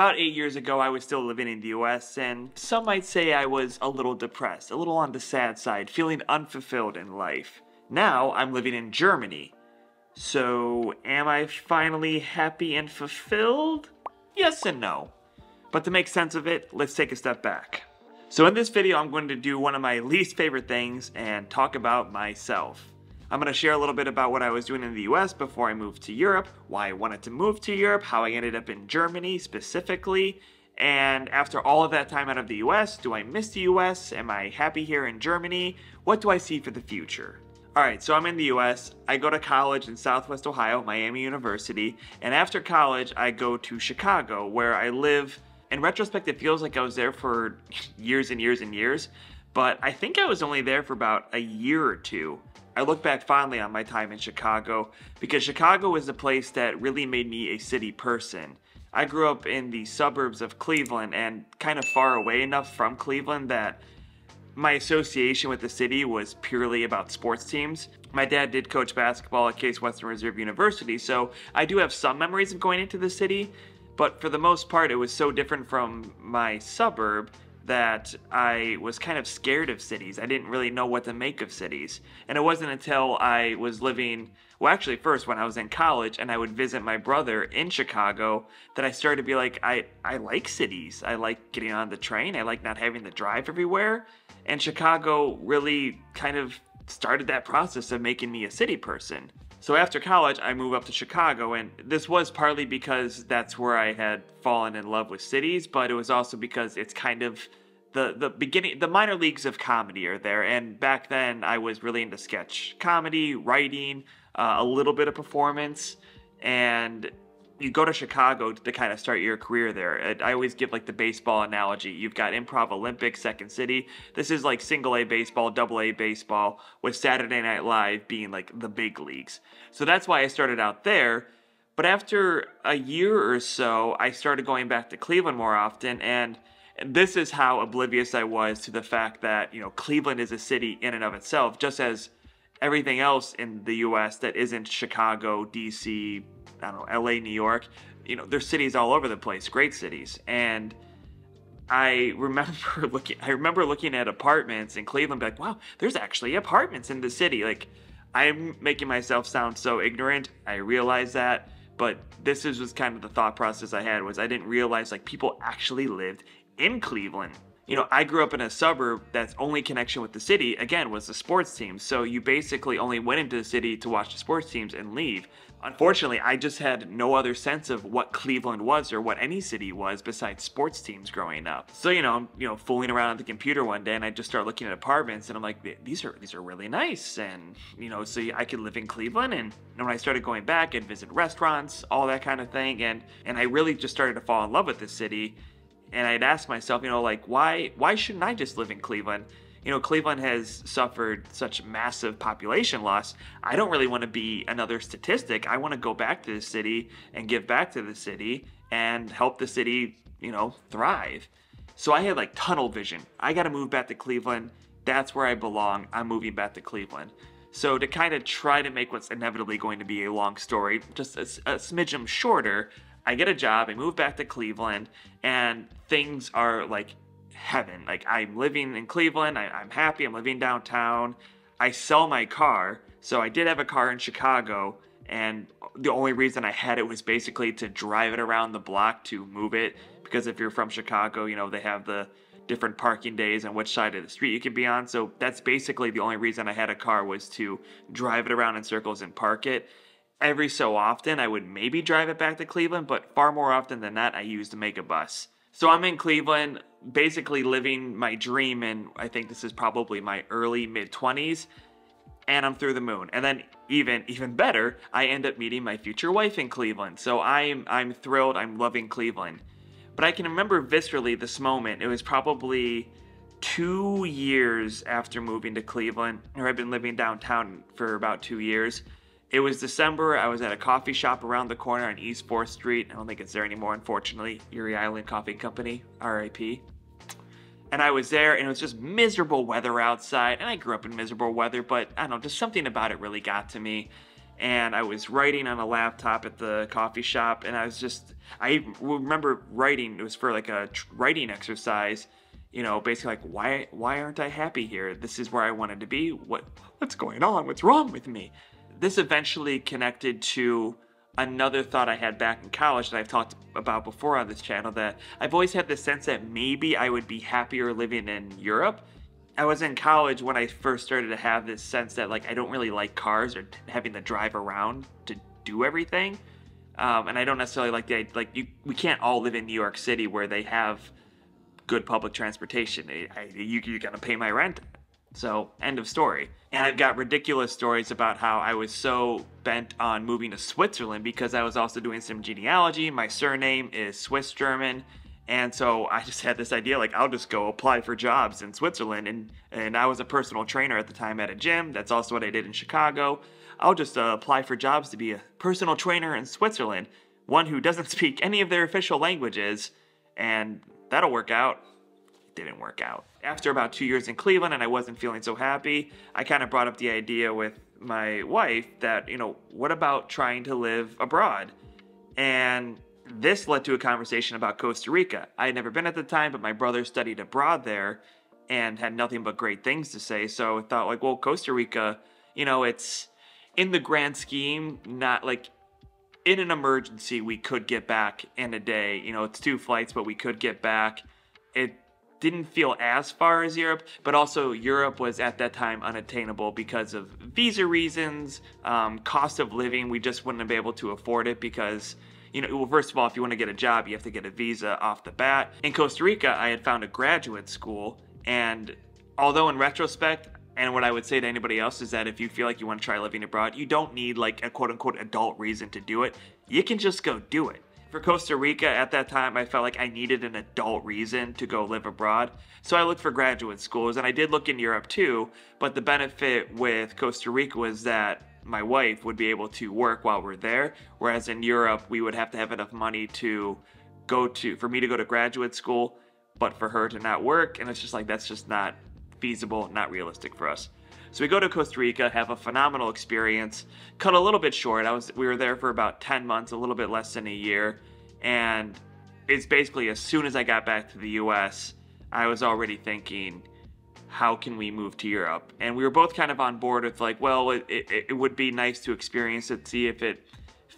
About 8 years ago, I was still living in the US, and some might say I was a little depressed, a little on the sad side, feeling unfulfilled in life. Now, I'm living in Germany. So, am I finally happy and fulfilled? Yes and no. But to make sense of it, let's take a step back. So in this video, I'm going to do one of my least favorite things and talk about myself. I'm going to share a little bit about what I was doing in the US before I moved to Europe, why I wanted to move to Europe, how I ended up in Germany specifically, and after all of that time out of the US, do I miss the US? Am I happy here in Germany? What do I see for the future? Alright, so I'm in the US, I go to college in Southwest Ohio, Miami University, and after college I go to Chicago where I live. In retrospect, it feels like I was there for years and years and years, but I think I was only there for about a year or two. I look back fondly on my time in Chicago because Chicago is the place that really made me a city person. I grew up in the suburbs of Cleveland and kind of far away enough from Cleveland that my association with the city was purely about sports teams. My dad did coach basketball at Case Western Reserve University, so I do have some memories of going into the city, but for the most part it was so different from my suburb that I was kind of scared of cities. I didn't really know what to make of cities. And it wasn't until I was living, well actually first when I was in college and I would visit my brother in Chicago that I started to be like, I like cities. I like getting on the train. I like not having to drive everywhere. And Chicago really kind of started that process of making me a city person. So after college, I moved up to Chicago, and this was partly because that's where I had fallen in love with cities, but it was also because it's kind of the beginning, the minor leagues of comedy are there, and back then I was really into sketch comedy, writing, a little bit of performance, and you go to Chicago to kind of start your career there. I always give like the baseball analogy. You've got Improv Olympics, Second City. This is like single A baseball, double A baseball, with Saturday Night Live being like the big leagues. So that's why I started out there. But after a year or so, I started going back to Cleveland more often, and this is how oblivious I was to the fact that, you know, Cleveland is a city in and of itself, just as everything else in the US that isn't Chicago, DC, I don't know, LA, New York, you know, there's cities all over the place, great cities. And I remember looking at apartments in Cleveland, like, wow, there's actually apartments in the city. Like, I'm making myself sound so ignorant, I realize that, but this was kind of the thought process I had, was I didn't realize like people actually lived in Cleveland. You know, I grew up in a suburb that's only connection with the city, again, was the sports team. So you basically only went into the city to watch the sports teams and leave. Unfortunately, I just had no other sense of what Cleveland was or what any city was besides sports teams growing up. So, you know, I'm, you know, fooling around on the computer one day and I just start looking at apartments and I'm like, these are really nice. And, you know, so I could live in Cleveland. And when I started going back and visit restaurants, all that kind of thing. And I really just started to fall in love with this city. And I'd ask myself, you know, like, why shouldn't I just live in Cleveland? You know, Cleveland has suffered such massive population loss. I don't really want to be another statistic. I want to go back to the city and give back to the city and help the city, you know, thrive. So I had like tunnel vision. I got to move back to Cleveland. That's where I belong. I'm moving back to Cleveland. So to kind of try to make what's inevitably going to be a long story, just a smidgen shorter, I get a job, I move back to Cleveland, and things are like heaven. Like, I'm living in Cleveland, I'm happy, I'm living downtown. I sell my car, so I did have a car in Chicago, and the only reason I had it was basically to drive it around the block to move it, because if you're from Chicago, you know, they have the different parking days and which side of the street you could be on, so that's basically the only reason I had a car, was to drive it around in circles and park it. Every so often, I would maybe drive it back to Cleveland, but far more often than that, I used to make a bus. So I'm in Cleveland, basically living my dream, and I think this is probably my early, mid-20s, and I'm through the moon. And then even better, I end up meeting my future wife in Cleveland. So I'm thrilled, I'm loving Cleveland. But I can remember viscerally this moment. It was probably 2 years after moving to Cleveland, or I've been living downtown for about 2 years. It was December, I was at a coffee shop around the corner on East 4th Street. I don't think it's there anymore, unfortunately. Erie Island Coffee Company, RIP. And I was there, and it was just miserable weather outside. And I grew up in miserable weather, but I don't know, just something about it really got to me. and I was writing on a laptop at the coffee shop, and I was just, I remember writing, it was for like a writing exercise, you know, basically like, why aren't I happy here? This is where I wanted to be. What's going on? What's wrong with me? This eventually connected to another thought I had back in college that I've talked about before on this channel, that I've always had this sense that maybe I would be happier living in Europe. I was in college when I first started to have this sense that, like, I don't really like cars or having to drive around to do everything. And I don't necessarily like the, we can't all live in New York City where they have good public transportation. You gotta pay my rent. So, end of story. And I've got ridiculous stories about how I was so bent on moving to Switzerland because I was also doing some genealogy. My surname is Swiss German. And so I just had this idea, like, I'll just go apply for jobs in Switzerland. And I was a personal trainer at the time at a gym. That's also what I did in Chicago. I'll just apply for jobs to be a personal trainer in Switzerland, one who doesn't speak any of their official languages, and that'll work out. It didn't work out. After about 2 years in Cleveland and I wasn't feeling so happy, I kind of brought up the idea with my wife that, you know, what about trying to live abroad? And this led to a conversation about Costa Rica. I had never been at the time, but my brother studied abroad there and had nothing but great things to say. So I thought, like, well, Costa Rica, you know, it's in the grand scheme, not like in an emergency, we could get back in a day. You know, it's 2 flights, but we could get back. It didn't feel as far as Europe, but also Europe was at that time unattainable because of visa reasons, cost of living. We just wouldn't be able to afford it because, you know, well, first of all, if you want to get a job, you have to get a visa off the bat. In Costa Rica, I had found a graduate school, and although in retrospect, and what I would say to anybody else is that if you feel like you want to try living abroad, you don't need like a quote-unquote adult reason to do it. You can just go do it. For Costa Rica, at that time, I felt like I needed an adult reason to go live abroad. So I looked for graduate schools, and I did look in Europe too, but the benefit with Costa Rica was that my wife would be able to work while we're there, whereas in Europe, we would have to have enough money to go to, for me to go to graduate school, but for her to not work, and it's just like, that's just not feasible, not realistic for us. So we go to Costa Rica, have a phenomenal experience, cut a little bit short. We were there for about 10 months, a little bit less than a year. And it's basically as soon as I got back to the US, I was already thinking, how can we move to Europe? And we were both kind of on board with like, well, it would be nice to experience it, see if it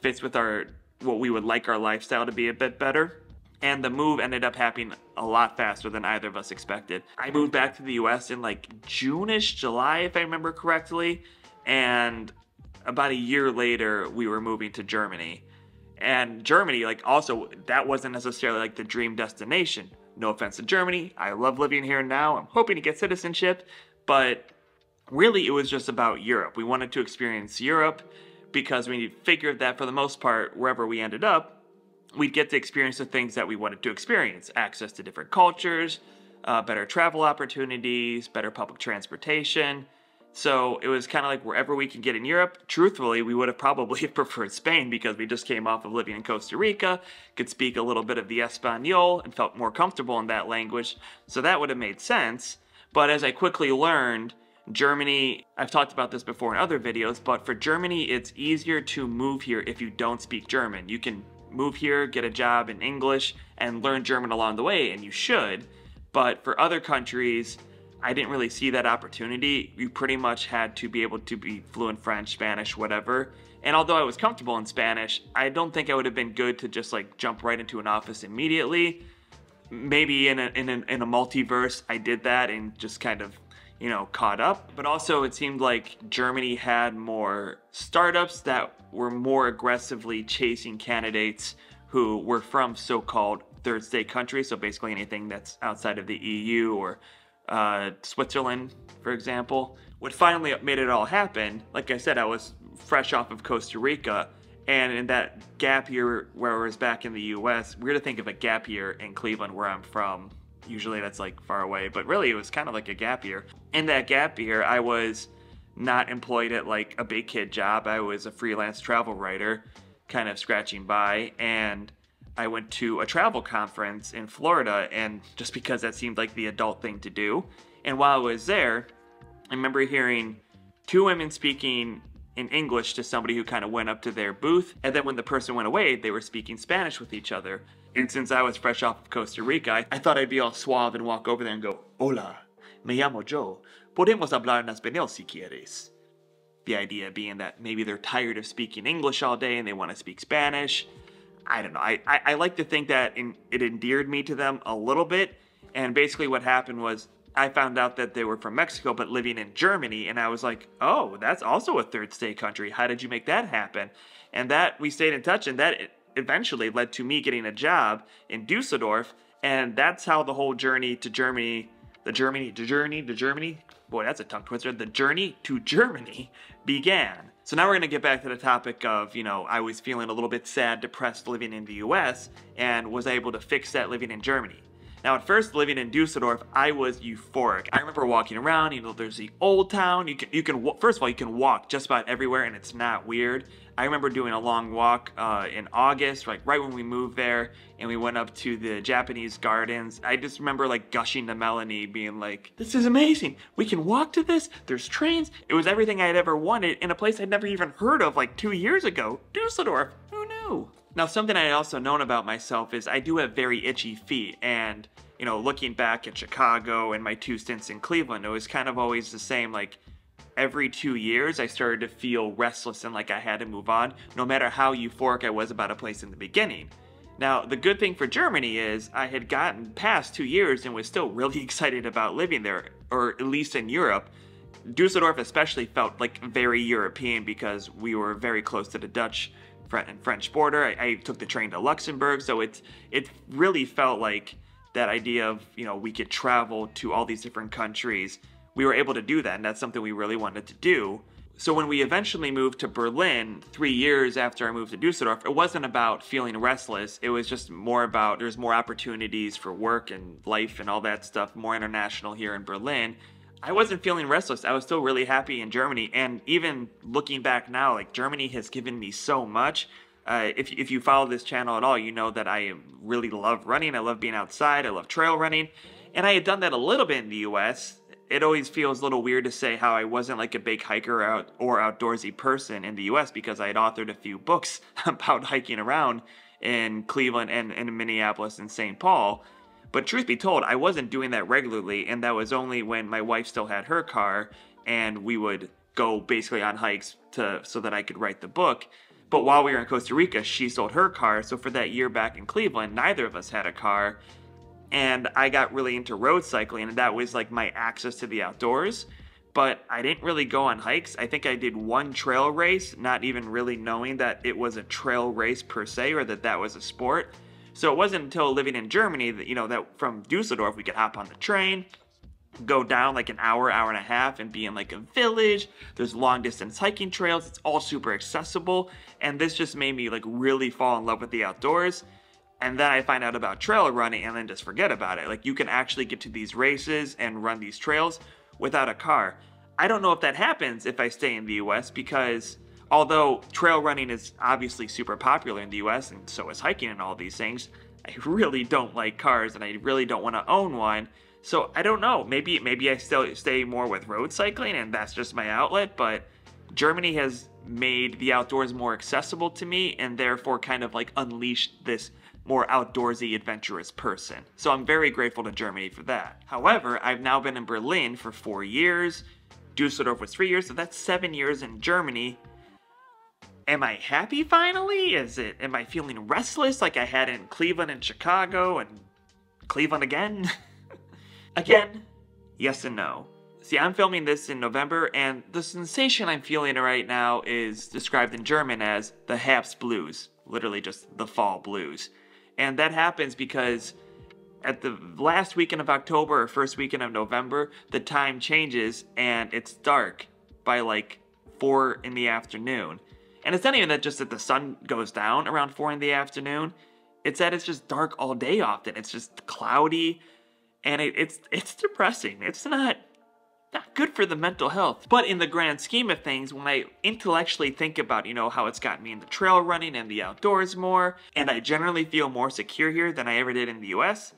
fits with our, what we would like our lifestyle to be a bit better. And the move ended up happening a lot faster than either of us expected. I moved back to the US in like June-ish, July, if I remember correctly. And about a year later, we were moving to Germany. And Germany, like, also, that wasn't necessarily like the dream destination. No offense to Germany. I love living here now. I'm hoping to get citizenship. But really, it was just about Europe. We wanted to experience Europe because we figured that for the most part, wherever we ended up, we'd get to experience the things that we wanted to experience. Access to different cultures, better travel opportunities, better public transportation. So it was kind of like wherever we could get in Europe. Truthfully, we would have probably preferred Spain because we just came off of living in Costa Rica, could speak a little bit of the Espanol and felt more comfortable in that language. So that would have made sense. But as I quickly learned, Germany, I've talked about this before in other videos, but for Germany, it's easier to move here if you don't speak German. You can move here, get a job in English, and learn German along the way, and you should. But for other countries, I didn't really see that opportunity. You pretty much had to be able to be fluent French, Spanish, whatever. And although I was comfortable in Spanish, I don't think I would have been good to just like jump right into an office immediately. Maybe in a multiverse, I did that and just kind of, you know, caught up. But also it seemed like Germany had more startups that were more aggressively chasing candidates who were from so-called third state countries. So basically anything that's outside of the EU or Switzerland, for example. What finally made it all happen, like I said, I was fresh off of Costa Rica, and in that gap year where I was back in the US, weird to think of a gap year in Cleveland where I'm from. Usually that's like far away, but really it was kind of like a gap year. In that gap year, I was not employed at like a big kid job. I was a freelance travel writer, kind of scratching by, and I went to a travel conference in Florida, and just because that seemed like the adult thing to do. And while I was there, I remember hearing 2 women speaking in English to somebody who kind of went up to their booth. And then when the person went away, they were speaking Spanish with each other. And since I was fresh off of Costa Rica, I thought I'd be all suave and walk over there and go, "Hola, me llamo Joe. Podemos hablar en español si quieres." The idea being that maybe they're tired of speaking English all day and they want to speak Spanish. I don't know. I like to think that it endeared me to them a little bit. And basically what happened was I found out that they were from Mexico but living in Germany. And I was like, oh, that's also a third state country. How did you make that happen? And that we stayed in touch, and that eventually led to me getting a job in Düsseldorf. And that's how the whole journey to Germany, boy, that's a tongue twister. The journey to Germany began. So now we're going to get back to the topic of, you know, I was feeling a little bit sad, depressed living in the US, and was able to fix that living in Germany. Now at first, living in Düsseldorf, I was euphoric. I remember walking around, you know, there's the old town. First of all, you can walk just about everywhere and it's not weird. I remember doing a long walk in August, like right when we moved there, and we went up to the Japanese gardens. I just remember like gushing to Melanie, being like, this is amazing. We can walk to this. There's trains. It was everything I had ever wanted in a place I'd never even heard of like 2 years ago, Düsseldorf. Who knew? Now, something I had also known about myself is I do have very itchy feet, and, you know, looking back at Chicago and my two stints in Cleveland, it was kind of always the same, like, every 2 years, I started to feel restless and like I had to move on, no matter how euphoric I was about a place in the beginning. Now, the good thing for Germany is I had gotten past 2 years and was still really excited about living there, or at least in Europe. Düsseldorf especially felt like very European because we were very close to the Dutch and French border. I took the train to Luxembourg, so it really felt like that idea of, you know, we could travel to all these different countries. We were able to do that, and that's something we really wanted to do. So when we eventually moved to Berlin 3 years after I moved to Düsseldorf, it wasn't about feeling restless. It was just more about there's more opportunities for work and life and all that stuff, more international here in Berlin. I wasn't feeling restless. I was still really happy in Germany. And even looking back now, like, Germany has given me so much. If you follow this channel at all, you know that I really love running. I love being outside. I love trail running. And I had done that a little bit in the US. It always feels a little weird to say how I wasn't like a big hiker or outdoorsy person in the US because I had authored a few books about hiking around in Cleveland and in Minneapolis and St. Paul. But truth be told, I wasn't doing that regularly, and that was only when my wife still had her car and we would go basically on hikes so that I could write the book. But while we were in Costa Rica, she sold her car, so for that year back in Cleveland, neither of us had a car. And I got really into road cycling, and that was like my access to the outdoors. But I didn't really go on hikes. I think I did one trail race, not even really knowing that it was a trail race per se, or that that was a sport. So it wasn't until living in Germany that, you know, that from Düsseldorf we could hop on the train, go down like an hour, hour and a half, and be in like a village. There's long distance hiking trails. It's all super accessible. And this just made me like really fall in love with the outdoors. And then I find out about trail running and then just forget about it. Like, you can actually get to these races and run these trails without a car. I don't know if that happens if I stay in the US, because although trail running is obviously super popular in the US, and so is hiking and all these things, I really don't like cars and I really don't want to own one. So I don't know, maybe I still stay more with road cycling and that's just my outlet, but Germany has made the outdoors more accessible to me and therefore kind of like unleashed this more outdoorsy, adventurous person. So I'm very grateful to Germany for that. However, I've now been in Berlin for 4 years, Düsseldorf was 3 years, so that's 7 years in Germany. Am I happy finally? Am I feeling restless like I had in Cleveland and Chicago and Cleveland again? Again? Yes and no. See, I'm filming this in November, and the sensation I'm feeling right now is described in German as the Herbstblues, literally just the fall blues. And that happens because at the last weekend of October or first weekend of November, the time changes and it's dark by like 4 in the afternoon. And it's not even that just that the sun goes down around 4 in the afternoon. It's that it's just dark all day often. It's just cloudy, and it's depressing. It's not good for the mental health. But in the grand scheme of things, when I intellectually think about, you know, how it's gotten me into trail running and the outdoors more, and I generally feel more secure here than I ever did in the US,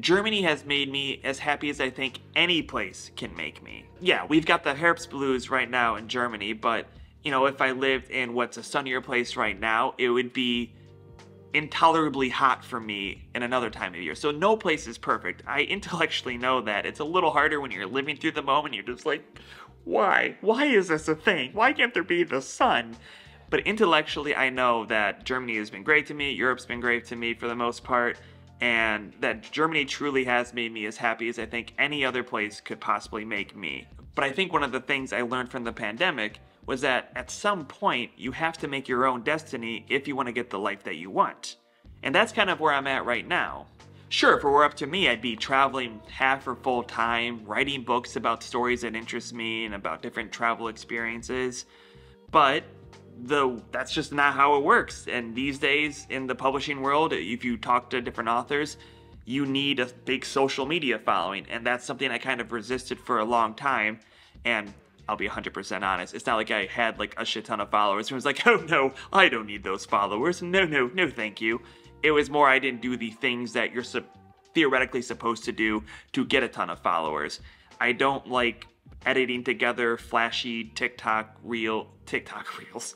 Germany has made me as happy as I think any place can make me. Yeah, we've got the Herbstblues right now in Germany, but you know, if I lived in what's a sunnier place right now, it would be intolerably hot for me in another time of year. So no place is perfect. I intellectually know that. It's a little harder when you're living through the moment. You're just like, why? Why is this a thing? Why can't there be the sun? But intellectually, I know that Germany has been great to me. Europe's been great to me for the most part. And that Germany truly has made me as happy as I think any other place could possibly make me. But I think one of the things I learned from the pandemic was that at some point you have to make your own destiny if you want to get the life that you want. And that's kind of where I'm at right now. Sure, if it were up to me, I'd be traveling half or full time, writing books about stories that interest me and about different travel experiences, but that's just not how it works. And these days in the publishing world, if you talk to different authors, you need a big social media following, and that's something I kind of resisted for a long time. And I'll be 100% honest, it's not like I had like a shit ton of followers and was like, oh no, I don't need those followers. No, thank you. It was more I didn't do the things that you're theoretically supposed to do to get a ton of followers. I don't like editing together flashy TikTok reels,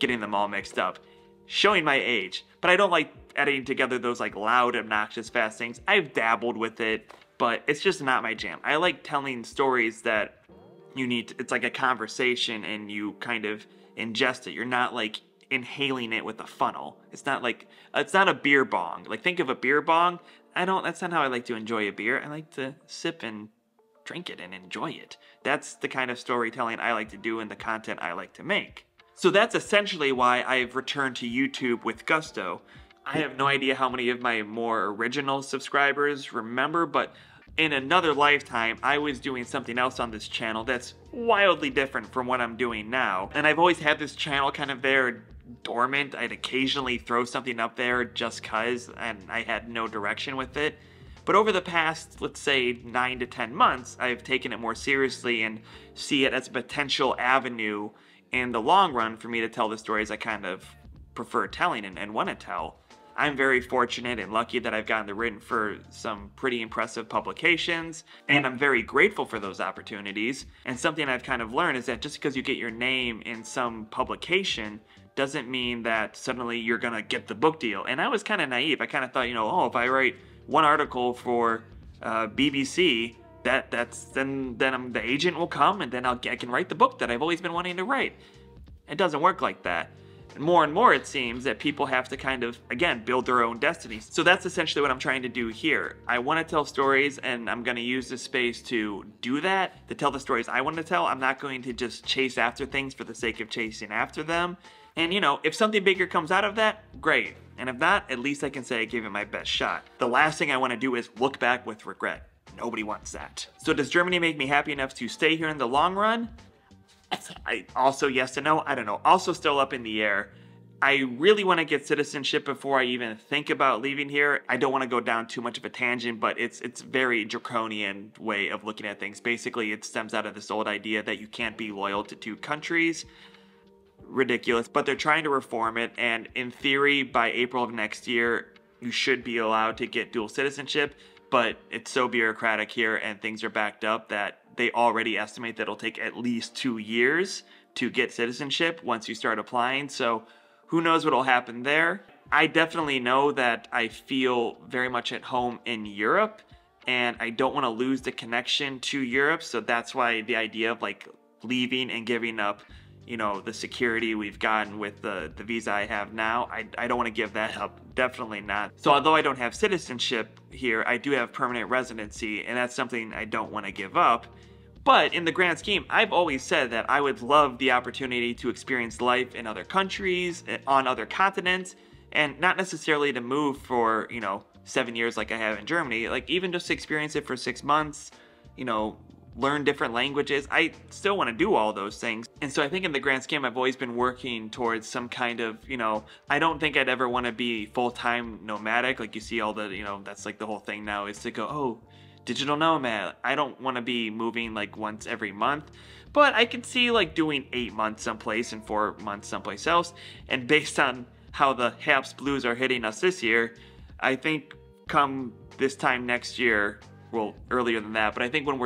getting them all mixed up, showing my age. But I don't like editing together those like loud, obnoxious, fast things. I've dabbled with it, but it's just not my jam. I like telling stories that you need to, it's like a conversation and you kind of ingest it. You're not like inhaling it with a funnel. It's not like, it's not a beer bong. Like think of a beer bong. That's not how I like to enjoy a beer. I like to sip and drink it and enjoy it. That's the kind of storytelling I like to do and the content I like to make. So that's essentially why I've returned to YouTube with gusto. I have no idea how many of my more original subscribers remember, but in another lifetime, I was doing something else on this channel that's wildly different from what I'm doing now. And I've always had this channel kind of there dormant. I'd occasionally throw something up there just 'cause, and I had no direction with it. But over the past, let's say, 9 to 10 months, I've taken it more seriously and see it as a potential avenue in the long run for me to tell the stories I kind of prefer telling and want to tell. I'm very fortunate and lucky that I've gotten to written for some pretty impressive publications, and I'm very grateful for those opportunities. And something I've kind of learned is that just because you get your name in some publication doesn't mean that suddenly you're going to get the book deal. And I was kind of naive. I kind of thought, you know, oh, if I write one article for BBC, then the agent will come and then I can write the book that I've always been wanting to write. It doesn't work like that. And more it seems that people have to kind of, again, build their own destiny. So that's essentially what I'm trying to do here. I want to tell stories and I'm going to use this space to do that, to tell the stories I want to tell. I'm not going to just chase after things for the sake of chasing after them. And you know, if something bigger comes out of that, great. And if not, at least I can say I gave it my best shot. The last thing I want to do is look back with regret. Nobody wants that. So does Germany make me happy enough to stay here in the long run? I also, yes and no, I don't know. Also still up in the air. I really want to get citizenship before I even think about leaving here. I don't want to go down too much of a tangent, but it's very draconian way of looking at things. Basically, it stems out of this old idea that you can't be loyal to two countries. Ridiculous, but they're trying to reform it, and in theory by April of next year you should be allowed to get dual citizenship, but it's so bureaucratic here and things are backed up that they already estimate that it'll take at least 2 years to get citizenship once you start applying, so who knows what'll happen there. I definitely know that I feel very much at home in Europe and I don't want to lose the connection to Europe, so that's why the idea of like leaving and giving up, you know, the security we've gotten with the visa I have now, I don't want to give that up. Definitely not. So although I don't have citizenship here, I do have permanent residency, and that's something I don't want to give up. But in the grand scheme, I've always said that I would love the opportunity to experience life in other countries, on other continents, and not necessarily to move for, you know, 7 years like I have in Germany. Like even just experience it for 6 months, you know, learn different languages. I still want to do all those things. And so I think in the grand scheme, I've always been working towards some kind of, you know, I don't think I'd ever want to be full-time nomadic. Like you see all the, you know, that's like the whole thing now is to go, oh, digital nomad. I don't want to be moving like once every month, but I could see like doing 8 months someplace and 4 months someplace else. And based on how the Herbstblues are hitting us this year, I think come this time next year, well, earlier than that, but I think when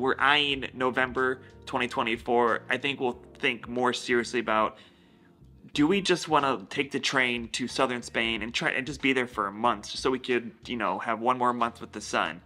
we're eyeing November 2024, I think we'll think more seriously about, do we just want to take the train to southern Spain and try and just be there for months just so we could, you know, have one more month with the sun?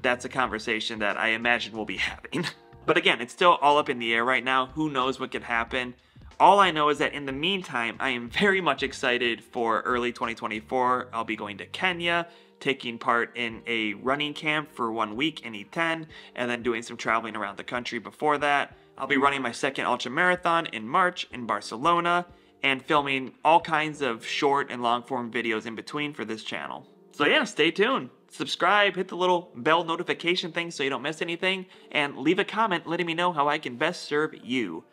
That's a conversation that I imagine we'll be having. But again, it's still all up in the air right now. Who knows what could happen? All I know is that in the meantime, I am very much excited for early 2024. I'll be going to Kenya, taking part in a running camp for 1 week in E10, and then doing some traveling around the country before that. I'll be running my second ultra marathon in March in Barcelona, and filming all kinds of short and long form videos in between for this channel. So yeah, stay tuned. Subscribe, hit the little bell notification thing so you don't miss anything, and leave a comment letting me know how I can best serve you.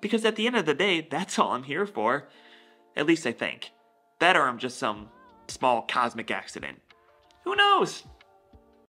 Because at the end of the day, that's all I'm here for. At least I think. That or I'm just some small cosmic accident. Who knows?